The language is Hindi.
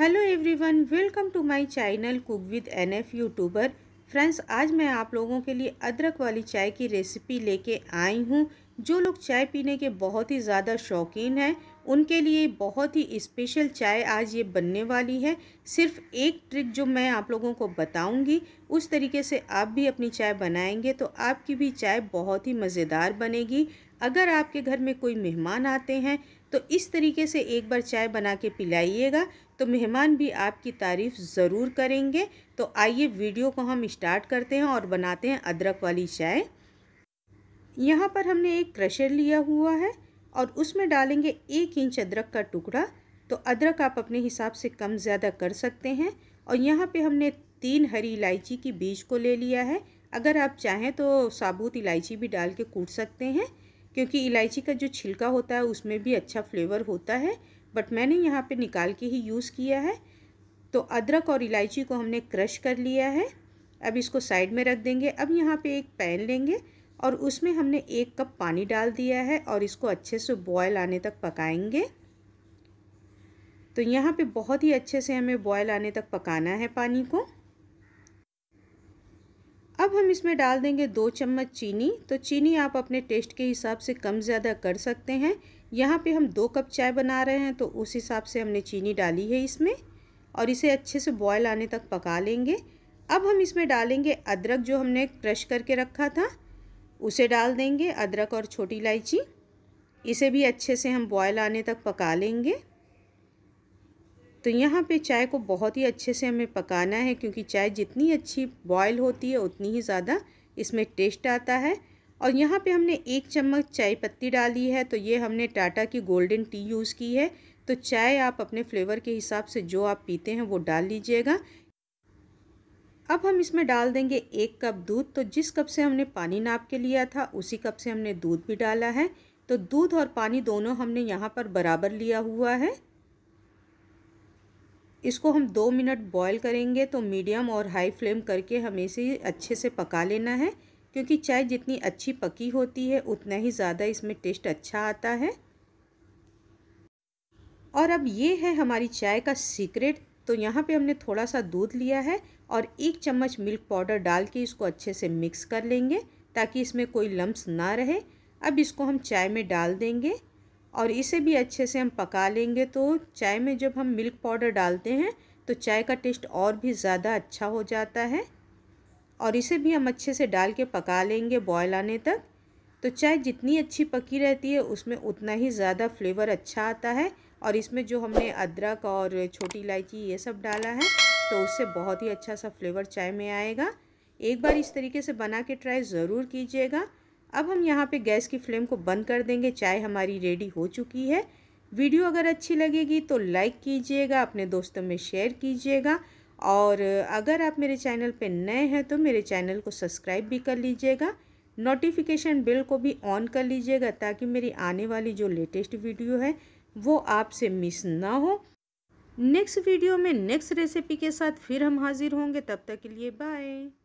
Hello everyone, welcome to my channel cook with N F YouTuber. Friends, आज मैं आप लोगों के लिए अदरक वाली चाय की रेसिपी लेके आई हूँ। जो लोग चाय पीने के बहुत ही ज़्यादा शौकीन हैं उनके लिए बहुत ही स्पेशल चाय आज ये बनने वाली है। सिर्फ एक ट्रिक जो मैं आप लोगों को बताऊंगी, उस तरीके से आप भी अपनी चाय बनाएंगे तो आपकी भी चाय बहुत ही मज़ेदार बनेगी। अगर आपके घर में कोई मेहमान आते हैं तो इस तरीके से एक बार चाय बना के पिलाइएगा तो मेहमान भी आपकी तारीफ़ ज़रूर करेंगे। तो आइए वीडियो को हम स्टार्ट करते हैं और बनाते हैं अदरक वाली चाय। यहाँ पर हमने एक क्रशर लिया हुआ है और उसमें डालेंगे 1 इंच अदरक का टुकड़ा। तो अदरक आप अपने हिसाब से कम ज़्यादा कर सकते हैं। और यहाँ पे हमने 3 हरी इलायची की बीज को ले लिया है। अगर आप चाहें तो साबुत इलायची भी डाल के कूट सकते हैं, क्योंकि इलायची का जो छिलका होता है उसमें भी अच्छा फ्लेवर होता है, बट मैंने यहाँ पे निकाल के ही यूज़ किया है। तो अदरक और इलायची को हमने क्रश कर लिया है। अब इसको साइड में रख देंगे। अब यहाँ पे एक पैन लेंगे और उसमें हमने 1 कप पानी डाल दिया है और इसको अच्छे से बॉयल आने तक पकाएंगे। तो यहाँ पे बहुत ही अच्छे से हमें बॉयल आने तक पकाना है पानी को। अब हम इसमें डाल देंगे 2 चम्मच चीनी। तो चीनी आप अपने टेस्ट के हिसाब से कम ज़्यादा कर सकते हैं। यहाँ पे हम 2 कप चाय बना रहे हैं तो उस हिसाब से हमने चीनी डाली है इसमें और इसे अच्छे से बॉयल आने तक पका लेंगे। अब हम इसमें डालेंगे अदरक जो हमने क्रश करके रखा था, उसे डाल देंगे। अदरक और छोटी इलायची, इसे भी अच्छे से हम बॉयल आने तक पका लेंगे। तो यहाँ पे चाय को बहुत ही अच्छे से हमें पकाना है, क्योंकि चाय जितनी अच्छी बॉयल होती है उतनी ही ज़्यादा इसमें टेस्ट आता है। और यहाँ पे हमने 1 चम्मच चाय पत्ती डाली है। तो ये हमने टाटा की गोल्डन टी यूज़ की है। तो चाय आप अपने फ्लेवर के हिसाब से जो आप पीते हैं वो डाल लीजिएगा। अब हम इसमें डाल देंगे 1 कप दूध। तो जिस कप से हमने पानी नाप के लिया था उसी कप से हमने दूध भी डाला है। तो दूध और पानी दोनों हमने यहाँ पर बराबर लिया हुआ है। इसको हम 2 मिनट बॉयल करेंगे। तो मीडियम और हाई फ्लेम करके हमें इसे अच्छे से पका लेना है, क्योंकि चाय जितनी अच्छी पकी होती है उतना ही ज़्यादा इसमें टेस्ट अच्छा आता है। और अब ये है हमारी चाय का सीक्रेट। तो यहाँ पे हमने थोड़ा सा दूध लिया है और 1 चम्मच मिल्क पाउडर डाल के इसको अच्छे से मिक्स कर लेंगे, ताकि इसमें कोई लम्स ना रहे। अब इसको हम चाय में डाल देंगे और इसे भी अच्छे से हम पका लेंगे। तो चाय में जब हम मिल्क पाउडर डालते हैं तो चाय का टेस्ट और भी ज़्यादा अच्छा हो जाता है। और इसे भी हम अच्छे से डाल के पका लेंगे बॉयल आने तक। तो चाय जितनी अच्छी पकी रहती है उसमें उतना ही ज़्यादा फ्लेवर अच्छा आता है। और इसमें जो हमने अदरक और छोटी इलायची ये सब डाला है तो उससे बहुत ही अच्छा सा फ्लेवर चाय में आएगा। एक बार इस तरीके से बना के ट्राई ज़रूर कीजिएगा। अब हम यहाँ पे गैस की फ्लेम को बंद कर देंगे। चाय हमारी रेडी हो चुकी है। वीडियो अगर अच्छी लगेगी तो लाइक कीजिएगा, अपने दोस्तों में शेयर कीजिएगा। और अगर आप मेरे चैनल पे नए हैं तो मेरे चैनल को सब्सक्राइब भी कर लीजिएगा। नोटिफिकेशन बेल को भी ऑन कर लीजिएगा, ताकि मेरी आने वाली जो लेटेस्ट वीडियो है वो आपसे मिस ना हो। नेक्स्ट वीडियो में नेक्स्ट रेसिपी के साथ फिर हम हाज़िर होंगे। तब तक के लिए बाय।